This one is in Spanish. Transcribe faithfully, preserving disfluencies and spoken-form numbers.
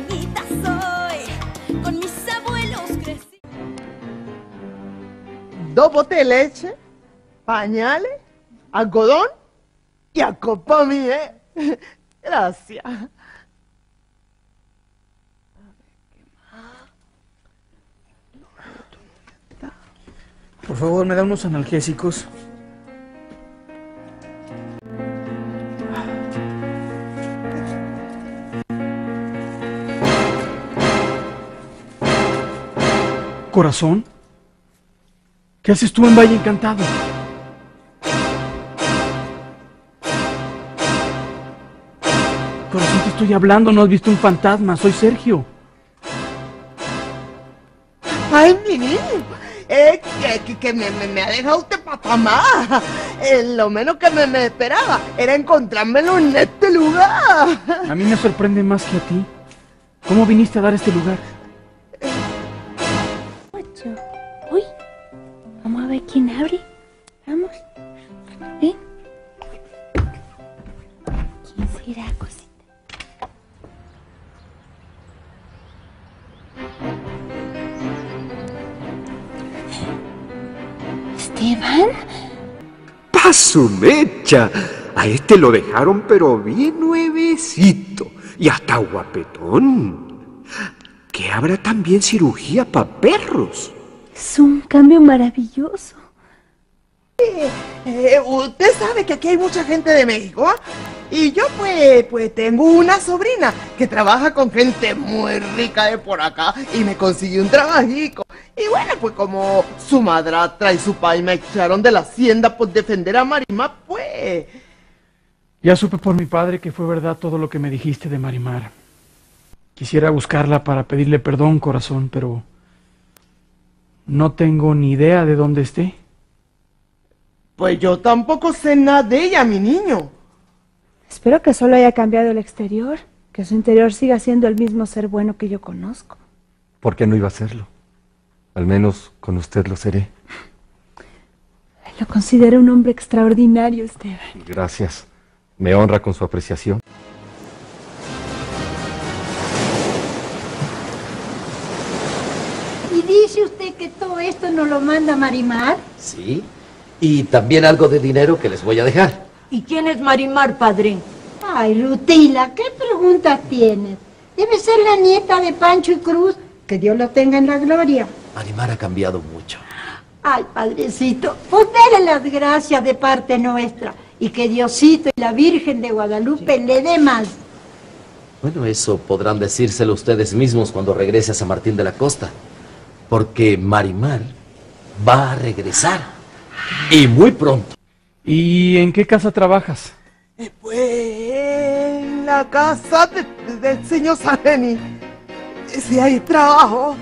norteñita soy, con mis abuelos crecí. Dos botes de leche, pañales, algodón y a copa mía, ¿eh? Gracias. Por favor, me da unos analgésicos. Corazón, ¿qué haces tú en Valle Encantado? Corazón, te estoy hablando, no has visto un fantasma, soy Sergio. Ay, mi niño. Eh, que, que me, me, me ha dejado usted patamá. Eh, lo menos que me, me esperaba era encontrármelo en este lugar. A mí me sorprende más que a ti. ¿Cómo viniste a dar este lugar? Uy, vamos a ver quién abre. Vamos. ¿Eh? ¿Quién será, cosita? ¿Esteban? ¡Paso mecha! A este lo dejaron pero bien nuevecito y hasta guapetón. Que habrá también cirugía para perros. Es un cambio maravilloso. Eh, eh, usted sabe que aquí hay mucha gente de México, ¿eh? Y yo pues, pues tengo una sobrina que trabaja con gente muy rica de por acá y me consiguió un trabajico. Y bueno, pues como su madrastra y su pai me echaron de la hacienda por defender a Marimar, pues... Ya supe por mi padre que fue verdad todo lo que me dijiste de Marimar. Quisiera buscarla para pedirle perdón, corazón, pero... no tengo ni idea de dónde esté. Pues yo tampoco sé nada de ella, mi niño. Espero que solo haya cambiado el exterior, que su interior siga siendo el mismo ser bueno que yo conozco. ¿Por qué no iba a serlo? Al menos con usted lo seré. Lo considero un hombre extraordinario, Esteban. Gracias. Me honra con su apreciación. ¿Dice usted que todo esto nos lo manda Marimar? Sí, y también algo de dinero que les voy a dejar. ¿Y quién es Marimar, padre? Ay, Rutila, ¿qué preguntas tienes? Debe ser la nieta de Pancho y Cruz, que Dios los tenga en la gloria. Marimar ha cambiado mucho. Ay, padrecito, pues déle las gracias de parte nuestra, y que Diosito y la Virgen de Guadalupe sí le dé más. Bueno, eso podrán decírselo ustedes mismos cuando regrese a San Martín de la Costa. Porque Marimar va a regresar, y muy pronto. ¿Y en qué casa trabajas? Eh, pues en la casa de, de, del señor Sareni. Si hay trabajo.